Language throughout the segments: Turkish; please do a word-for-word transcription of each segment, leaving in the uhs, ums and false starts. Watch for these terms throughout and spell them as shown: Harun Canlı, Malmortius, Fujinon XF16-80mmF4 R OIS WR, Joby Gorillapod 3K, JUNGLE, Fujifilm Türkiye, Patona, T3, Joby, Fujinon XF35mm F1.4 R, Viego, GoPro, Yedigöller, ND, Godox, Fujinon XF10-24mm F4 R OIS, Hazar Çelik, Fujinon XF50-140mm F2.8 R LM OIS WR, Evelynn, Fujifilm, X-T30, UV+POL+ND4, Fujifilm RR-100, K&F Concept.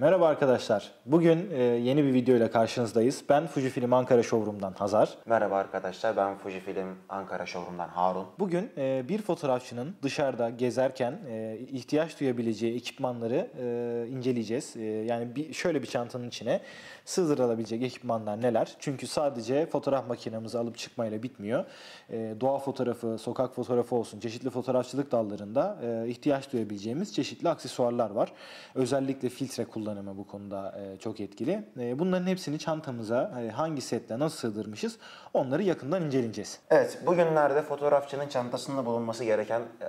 Merhaba arkadaşlar. Bugün e, yeni bir video ile karşınızdayız. Ben Fujifilm Ankara Showroom'dan Hazar. Merhaba arkadaşlar. Ben Fujifilm Ankara Showroom'dan Harun. Bugün e, bir fotoğrafçının dışarıda gezerken e, ihtiyaç duyabileceği ekipmanları e, inceleyeceğiz. E, yani bir, şöyle bir çantanın içine sığdırılabilecek ekipmanlar neler? Çünkü sadece fotoğraf makinemizi alıp çıkmayla bitmiyor. E, doğa fotoğrafı, sokak fotoğrafı olsun, çeşitli fotoğrafçılık dallarında e, ihtiyaç duyabileceğimiz çeşitli aksesuarlar var. Özellikle filtre kullanılıyor. Kullanımı bu konuda çok etkili. Bunların hepsini çantamıza hangi setle nasıl sığdırmışız onları yakından inceleyeceğiz. Evet, bugünlerde fotoğrafçının çantasında bulunması gereken e,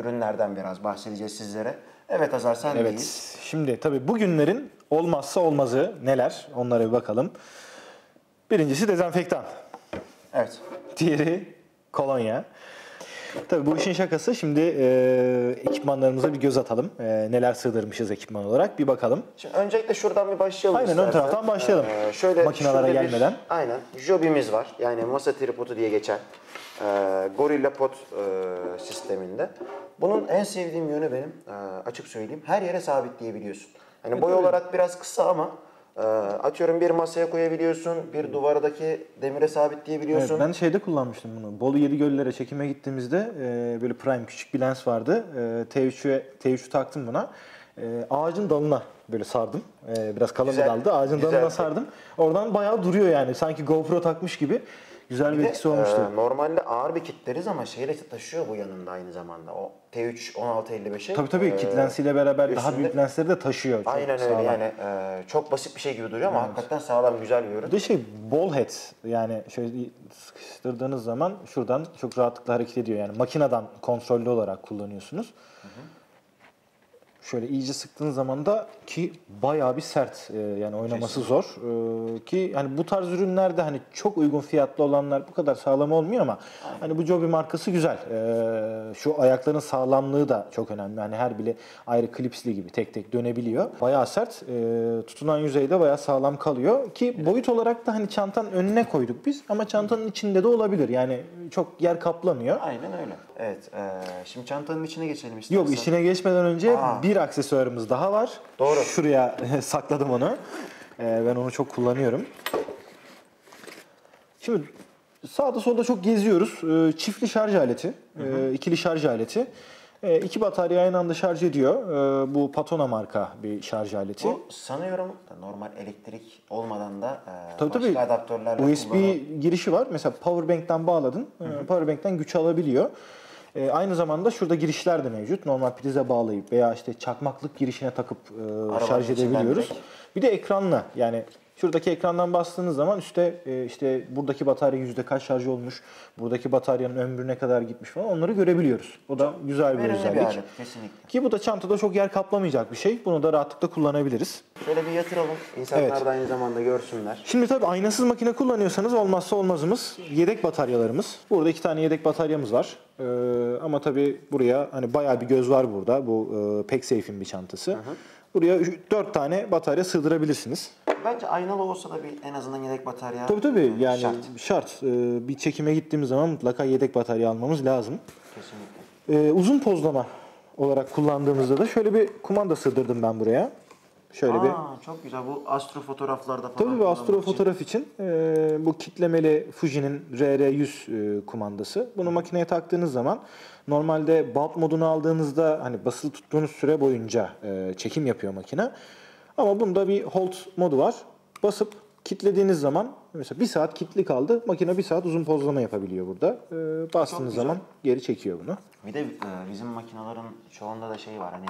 ürünlerden biraz bahsedeceğiz sizlere. Evet Hazar, sen evet. Deyiz. Şimdi tabii bugünlerin olmazsa olmazı neler? Onlara bir bakalım. Birincisi dezenfektan. Evet. Diğeri kolonya. Tabii bu işin şakası. Şimdi e, ekipmanlarımıza bir göz atalım. E, neler sığdırmışız ekipman olarak bir bakalım. Şimdi öncelikle şuradan bir başlayalım. Aynen, istersen ön taraftan başlayalım. Ee, şöyle makinalara şöyle gelmeden. Bir, aynen. Joby'miz var. Yani masa tripodu diye geçen e, Gorilla Pod e, sisteminde. Bunun en sevdiğim yönü benim e, açık söyleyeyim. Her yere sabitleyebiliyorsun. Hani evet, boy öyle. Olarak biraz kısa ama atıyorum bir masaya koyabiliyorsun, bir duvardaki demire sabitleyebiliyorsun. Evet, ben şeyde kullanmıştım bunu. Bolu Yedigöllere çekime gittiğimizde böyle prime küçük bir lens vardı. T üç'ü taktım buna. Ağacın dalına böyle sardım. Biraz kalın bir daldı. Ağacın güzel. Dalına sardım. Oradan bayağı duruyor yani. Sanki GoPro takmış gibi. Güzel bir, bir de, etkisi olmuştu. E, normalde ağır bir kitleriz ama şeyle taşıyor bu yanında aynı zamanda. O T üç on altı elli beş'i. Tabii tabii, e, kit lensiyle beraber üstünde, daha büyük lensleri de taşıyor. Çok aynen öyle sağlam. Yani e, çok basit bir şey gibi duruyor ama evet. Hakikaten sağlam, güzel bir ürün. Bir de şey ball head, yani şöyle sıkıştırdığınız zaman şuradan çok rahatlıkla hareket ediyor. Yani makineden kontrollü olarak kullanıyorsunuz. Hı hı. Şöyle iyice sıktığın zaman da ki bayağı bir sert, yani oynaması zor ki hani bu tarz ürünlerde hani çok uygun fiyatlı olanlar bu kadar sağlam olmuyor ama hani bu Joby markası güzel. Şu ayakların sağlamlığı da çok önemli. Hani her bile ayrı klipsli gibi tek tek dönebiliyor. Bayağı sert, tutunan yüzeyde bayağı sağlam kalıyor ki boyut olarak da hani çantanın önüne koyduk biz ama çantanın içinde de olabilir. Yani çok yer kaplamıyor. Aynen öyle. Evet. Şimdi çantanın içine geçelim istersen. Yok, içine geçmeden önce Aa. bir Bir aksesuarımız daha var. Doğru. Şuraya sakladım onu. Ee, ben onu çok kullanıyorum. Şimdi sağda solda çok geziyoruz. Ee, çiftli şarj aleti, hı hı. E, ikili şarj aleti. E, iki batarya aynı anda şarj ediyor. E, bu Patona marka bir şarj aleti. Bu sanıyorum normal elektrik olmadan da e, tabii, başka tabii. adaptörlerle U S B kullanıyor. Girişi var. Mesela powerbank'ten bağladın. Hı hı. Powerbank'ten güç alabiliyor. E, aynı zamanda şurada girişler de mevcut. Normal prize bağlayıp veya işte çakmaklık girişine takıp e, şarj edebiliyoruz. Direkt. Bir de ekranla, yani şuradaki ekrandan bastığınız zaman üstte e, işte buradaki batarya yüzde kaç şarj olmuş, buradaki bataryanın ömrü ne kadar gitmiş falan onları görebiliyoruz. O da çok güzel bir özellik. Bir alet, kesinlikle. Ki bu da çantada çok yer kaplamayacak bir şey. Bunu da rahatlıkla kullanabiliriz. Şöyle bir yatıralım. İnsanlar evet. da aynı zamanda görsünler. Şimdi tabii aynasız makine kullanıyorsanız olmazsa olmazımız yedek bataryalarımız. Burada iki tane yedek bataryamız var. Ee, ama tabii buraya hani bayağı bir göz var burada. Bu e, pek safe'in bir çantası. Hı hı. Buraya dört tane batarya sığdırabilirsiniz. Bence aynalı olsa da bir en azından yedek batarya tabii, tabii. Yani şart. şart. Ee, bir çekime gittiğimiz zaman mutlaka yedek batarya almamız lazım. Kesinlikle. Ee, uzun pozlama olarak kullandığımızda da şöyle bir kumanda sığdırdım ben buraya. Şöyle Aa, bir. Çok güzel, bu astro fotoğraflarda falan. Tabii bu astro fotoğraf için e, bu kitlemeli Fuji'nin R R yüz e, kumandası. Bunu makineye taktığınız zaman normalde bulb modunu aldığınızda hani basılı tuttuğunuz süre boyunca e, çekim yapıyor makine. Ama bunda bir hold modu var. Basıp kilitlediğiniz zaman mesela bir saat kilitli kaldı. Makine bir saat uzun pozlama yapabiliyor burada. E, bastığınız zaman geri çekiyor bunu. Bir de e, bizim makinelerin çoğunda da şey var hani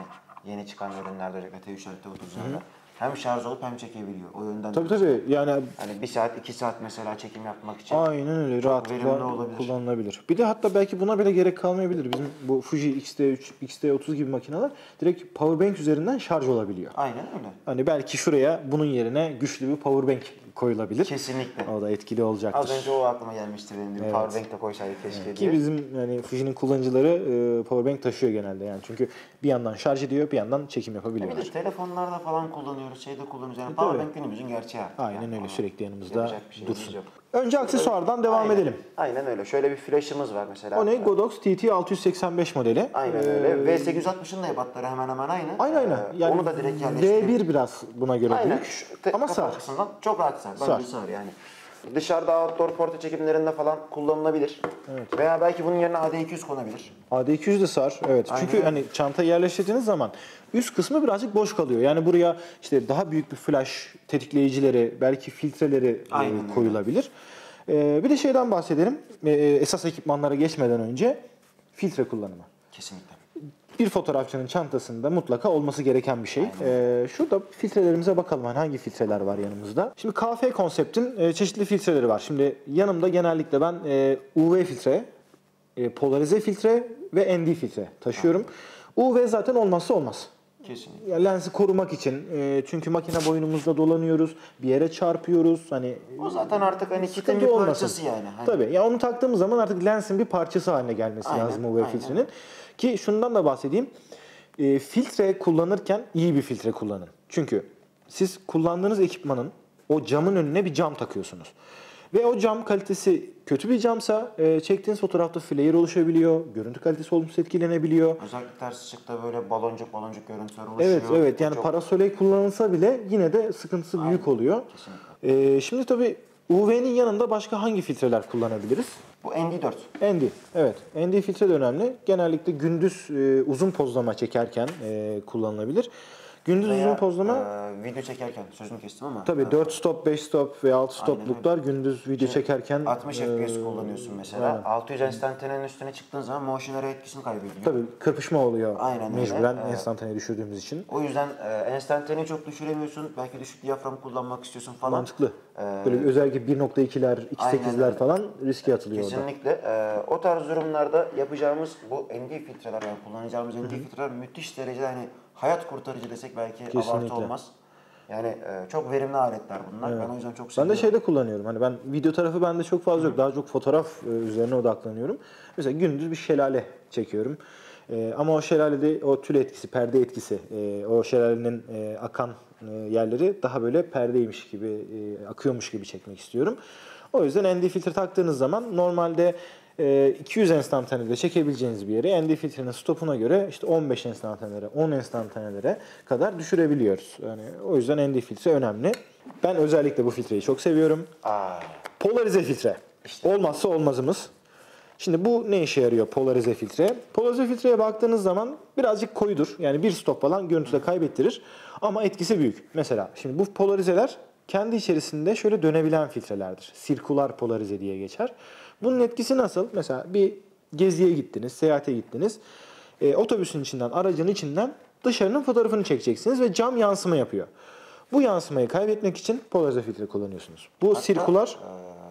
yeni çıkan ürünlerde özellikle T üç otuzlarda hem şarj olup hem çekebiliyor. O yönden tabii tabii. Yani hani bir saat iki saat mesela çekim yapmak için. Aynen öyle, rahatlıkla kullanılabilir. Bir de hatta belki buna bile gerek kalmayabilir. Bizim bu Fuji X T üç, X T otuz gibi makineler direkt powerbank üzerinden şarj olabiliyor. Aynen öyle. Hani belki şuraya bunun yerine güçlü bir powerbank koyulabilir. Kesinlikle. O da etkili olacaktır. Az önce o aklıma gelmişti benim de. Evet. Powerbank de koysaydık keşke evet. diye. Ki bizim yani Fuji'nin kullanıcıları e, powerbank taşıyor genelde yani. Çünkü bir yandan şarj ediyor, bir yandan çekim yapabiliyorlar. Bir de telefonlarda falan kullanıyoruz, şeyde kullanıyoruz. Yani e, powerbank günümüzün gerçeği. Aynen yani öyle, sürekli yanımızda şey dursun. Yok. Önce aksesuardan devam aynen, edelim. Aynen öyle. Şöyle bir flaşımız var mesela. O ne? Godox T T altı yüz seksen beş modeli. Aynen öyle. Ee, V sekiz yüz altmışın da ebatları hemen hemen aynı. Aynen aynen. Yani onu da direkt yerleştirdim. D bir biraz buna göre aynen. büyük. Ama sağ. Çok rahat sağ. Sağ. Sağ yani. Dışarıda outdoor porta çekimlerinde falan kullanılabilir. Evet. Veya belki bunun yerine A D iki yüz konabilir. A D iki yüz de sar. Evet. Aynen. Çünkü hani çanta yerleştirdiğiniz zaman üst kısmı birazcık boş kalıyor. Yani buraya işte daha büyük bir flash tetikleyicileri, belki filtreleri aynen koyulabilir. Ee, bir de şeyden bahsedelim. Ee, esas ekipmanlara geçmeden önce filtre kullanımı. Kesinlikle. Bir fotoğrafçının çantasında mutlaka olması gereken bir şey. Ee, şurada filtrelerimize bakalım. Yani hangi filtreler var yanımızda? Şimdi K F konseptin e, çeşitli filtreleri var. Şimdi yanımda genellikle ben e, U V filtre, e, polarize filtre ve N D filtre taşıyorum. Aynen. U V zaten olmazsa olmaz. Kesinlikle. Yani lensi korumak için. E, çünkü makine boynumuzda dolanıyoruz. Bir yere çarpıyoruz. Hani o zaten artık hani kitin bir olmasın. Parçası yani. Hani. Tabii. Ya yani onu taktığımız zaman artık lensin bir parçası haline gelmesi aynen, lazım U V aynen. filtrenin. Ki şundan da bahsedeyim. E, filtre kullanırken iyi bir filtre kullanın. Çünkü siz kullandığınız ekipmanın o camın önüne bir cam takıyorsunuz. Ve o cam kalitesi kötü bir camsa e, çektiğiniz fotoğrafta flare oluşabiliyor. Görüntü kalitesi olumsuz etkilenebiliyor. Özellikle ters ışıkta böyle baloncuk baloncuk görüntüler oluşuyor. Evet evet yani çok... parasole kullanılsa bile yine de sıkıntısı aynen, büyük oluyor. E, şimdi tabii U V'nin yanında başka hangi filtreler kullanabiliriz? Bu N D dört. N D, evet. N D filtre de önemli. Genellikle gündüz e, uzun pozlama çekerken e, kullanılabilir. Gündüz veya, uzun pozlama... E, video çekerken, sözünü kestim ama... Tabii dört stop, beş stop ve altı stopluklar gündüz video Şimdi, çekerken... altmış F P S e, kullanıyorsun mesela. Aynen. altı yüz enstantanenin üstüne çıktığın zaman motion array etkisini kaybediyor. Tabii kırpışma oluyor aynen mecburen e, enstantaneyi düşürdüğümüz için. O yüzden e, enstantaneyi çok düşüremiyorsun. Belki düşük diyafram kullanmak istiyorsun falan. Mantıklı. Böyle ee, özellikle bir nokta ikiler, iki nokta sekizler falan riske atılıyor. Kesinlikle. Ee, o tarz durumlarda yapacağımız bu N D filtreler, yani kullanacağımız N D filtreler müthiş derecede hani hayat kurtarıcı desek belki kesinlikle abartı olmaz. Yani e, çok verimli aletler bunlar. Evet. Ben o yüzden çok seviyorum. Ben de şeyde kullanıyorum. Hani ben video tarafı bende çok fazla yok. Daha çok fotoğraf üzerine odaklanıyorum. Mesela gündüz bir şelale çekiyorum. Ee, ama o şelalede o tül etkisi, perde etkisi, e, o şelalenin e, akan e, yerleri daha böyle perdeymiş gibi, e, akıyormuş gibi çekmek istiyorum. O yüzden N D filtre taktığınız zaman normalde e, iki yüz enstantanede çekebileceğiniz bir yere N D filtrenin stopuna göre işte on beş enstantanelere, on enstantanelere kadar düşürebiliyoruz. Yani o yüzden N D filtre önemli. Ben özellikle bu filtreyi çok seviyorum. Aa. Polarize filtre. İşte. Olmazsa olmazımız. Şimdi bu ne işe yarıyor polarize filtre? Polarize filtreye baktığınız zaman birazcık koyudur. Yani bir stop falan görüntüde kaybettirir. Ama etkisi büyük. Mesela şimdi bu polarizeler kendi içerisinde şöyle dönebilen filtrelerdir. Sirküler polarize diye geçer. Bunun etkisi nasıl? Mesela bir geziye gittiniz, seyahate gittiniz. E, otobüsün içinden, aracın içinden dışarının fotoğrafını çekeceksiniz ve cam yansıma yapıyor. Bu yansımayı kaybetmek için polarize filtre kullanıyorsunuz. Bu sirküler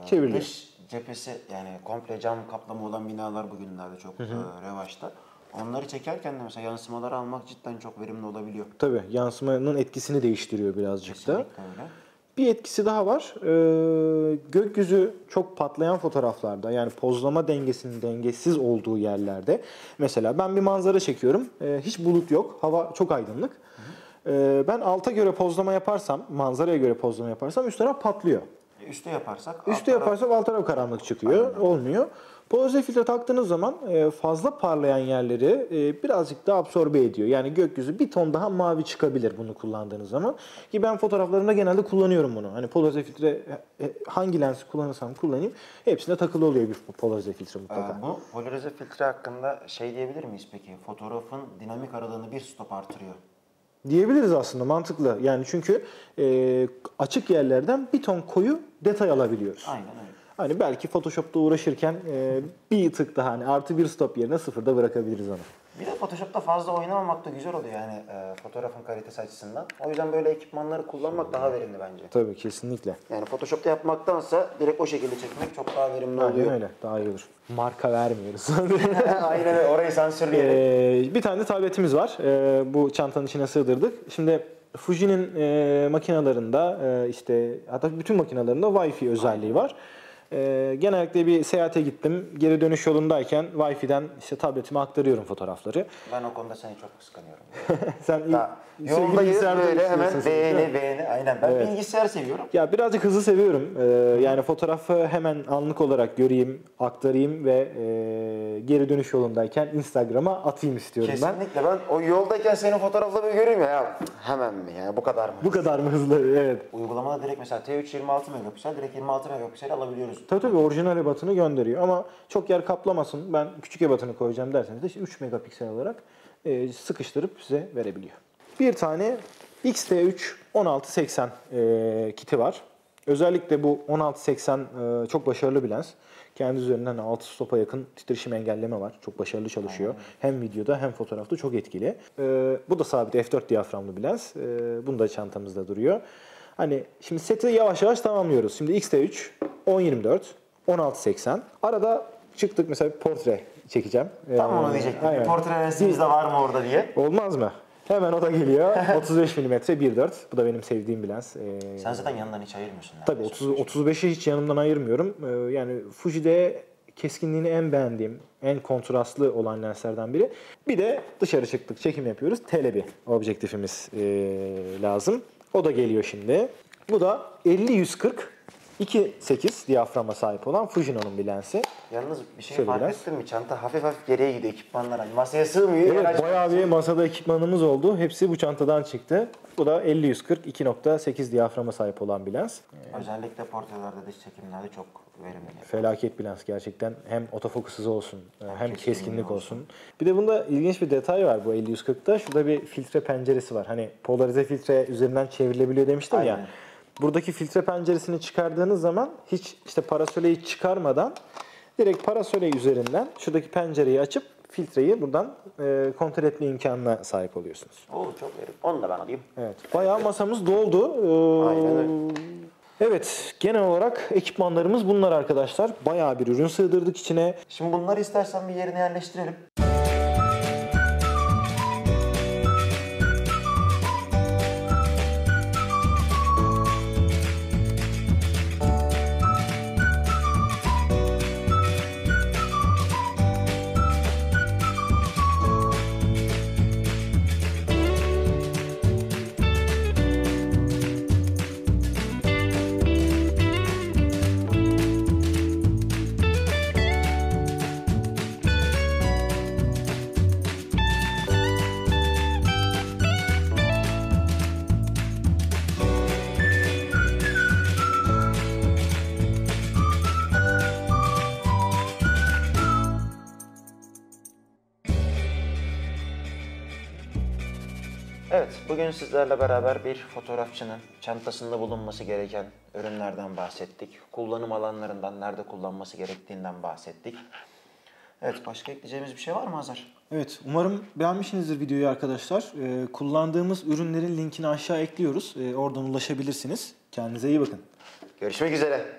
çevriliyor. Cephesi yani komple cam kaplama olan binalar bugünlerde çok hı hı. revaçta. Onları çekerken de mesela yansımaları almak cidden çok verimli olabiliyor. Tabii yansımanın etkisini değiştiriyor birazcık kesinlikle da. Öyle. Bir etkisi daha var. Ee, gökyüzü çok patlayan fotoğraflarda, yani pozlama dengesinin dengesiz olduğu yerlerde. Mesela ben bir manzara çekiyorum. Ee, hiç bulut yok. Hava çok aydınlık. Hı hı. Ee, ben alta göre pozlama yaparsam, manzaraya göre pozlama yaparsam üst taraf patlıyor. Üste yaparsak, Üste alt yaparsak alt taraf karanlık çıkıyor. Aynen. Olmuyor. Polarize filtre taktığınız zaman fazla parlayan yerleri birazcık daha absorbe ediyor. Yani gökyüzü bir ton daha mavi çıkabilir bunu kullandığınız zaman. Ki ben fotoğraflarımda genelde kullanıyorum bunu. Hani polarize filtre hangi lensi kullanırsam kullanayım hepsinde takılı oluyor bir polarize filtre mutlaka. Ee, bu polarize filtre hakkında şey diyebilir miyiz peki? Fotoğrafın dinamik aralığını bir stop artırıyor. Diyebiliriz aslında, mantıklı. Yani çünkü e, açık yerlerden bir ton koyu detay alabiliyoruz. Aynen öyle. Hani belki Photoshop'ta uğraşırken e, bir tık daha hani artı bir stop yerine sıfırda bırakabiliriz onu. Bir de Photoshop'ta fazla oynamamak da güzel oluyor yani e, fotoğrafın kalitesi açısından. O yüzden böyle ekipmanları kullanmak daha verimli bence. Tabii kesinlikle. Yani Photoshop'ta yapmaktansa direkt o şekilde çekmek çok daha verimli aynen oluyor. Öyle daha iyi olur. Marka vermiyoruz. Aynen öyle, orayı sansürleyelim. Ee, bir tane de tabletimiz var. Ee, bu çantanın içine sığdırdık. Şimdi Fuji'nin e, makinalarında e, işte hatta bütün makinalarında Wi-Fi özelliği var. Ee, genellikle bir seyahate gittim. Geri dönüş yolundayken Wi-Fi'den işte tabletime aktarıyorum fotoğrafları. Ben o konuda seni çok kıskanıyorum. Sen yoldayız böyle hemen beğeni beğeni. Aynen, ben evet. bilgisayar seviyorum. Ya birazcık hızlı seviyorum. Ee, yani fotoğrafı hemen anlık olarak göreyim, aktarayım ve e, geri dönüş yolundayken Instagram'a atayım istiyorum. Kesinlikle. ben. Kesinlikle ben o yoldayken senin fotoğraflarını göreyim ya, ya. Hemen mi yani, bu kadar mı? Bu kadar mı hızlı? Evet. Uygulamada direkt mesela T üç yirmi altı megapiksel direkt yirmi altı megapiksel alabiliyoruz. Tabii tabii, orijinal ebatını gönderiyor ama çok yer kaplamasın, ben küçük ebatını koyacağım derseniz de işte üç megapiksel olarak sıkıştırıp size verebiliyor. Bir tane X T üç on altı seksen kiti var. Özellikle bu on altı seksen çok başarılı bir lens. Kendi üzerinden altı stopa yakın titreşim engelleme var. Çok başarılı çalışıyor. Aynen. Hem videoda hem fotoğrafta çok etkili. Bu da sabit F dört diyaframlı bir lens. Bunu da çantamızda duruyor. Hani şimdi seti yavaş yavaş tamamlıyoruz. Şimdi X T üç, on yirmi dört, on altı seksen. Arada çıktık, mesela bir portre çekeceğim. Tam onu ee, diyecektim. Bir portre resmimiz de var mı orada diye. Olmaz mı? Hemen o da geliyor. otuz beş milimetre bir dört. Bu da benim sevdiğim bir lens. Ee, Sen zaten yanından hiç ayırmıyorsun. Tabii otuz, otuz beşi hiç yanımdan ayırmıyorum. Ee, yani Fuji'de keskinliğini en beğendiğim, en kontrastlı olan lenslerden biri. Bir de dışarı çıktık, çekim yapıyoruz. Telebi objektifimiz ee, lazım. O da geliyor şimdi. Bu da elli yüz kırk iki sekiz diyaframa sahip olan Fujinon'un bir lensi. Yalnız bir şey fark ettin mi? Çanta hafif hafif geriye gidiyor ekipmanlara. Masaya sığmıyor. Evet, bayağı bir masada ekipmanımız oldu. Hepsi bu çantadan çıktı. Bu da elli yüz kırk iki nokta sekiz diyaframa sahip olan bir lens. Özellikle portrelerde, dış çekimlerde çok verimli. Felaket bir lens gerçekten. Hem otofokus hızı olsun, hem, hem keskinlik olsun. olsun. Bir de bunda ilginç bir detay var bu elli yüz kırkta. Şurada bir filtre penceresi var. Hani polarize filtre üzerinden çevrilebiliyor demiştim Aynen. ya. Buradaki filtre penceresini çıkardığınız zaman hiç işte parasoleyi çıkarmadan direkt parasole üzerinden şuradaki pencereyi açıp filtreyi buradan e, kontrol etme imkanına sahip oluyorsunuz. Oo, çok verim. Onu da ben alayım. Evet. Bayağı masamız doldu. Ee, Aynen öyle. Evet, genel olarak ekipmanlarımız bunlar arkadaşlar. Bayağı bir ürün sığdırdık içine. Şimdi bunları istersen bir yerine yerleştirelim. Bugün sizlerle beraber bir fotoğrafçının çantasında bulunması gereken ürünlerden bahsettik. Kullanım alanlarından, nerede kullanması gerektiğinden bahsettik. Evet, başka ekleyeceğimiz bir şey var mı Hazar? Evet, umarım beğenmişsinizdir videoyu arkadaşlar. Ee, kullandığımız ürünlerin linkini aşağı ekliyoruz. Ee, oradan ulaşabilirsiniz. Kendinize iyi bakın. Görüşmek üzere.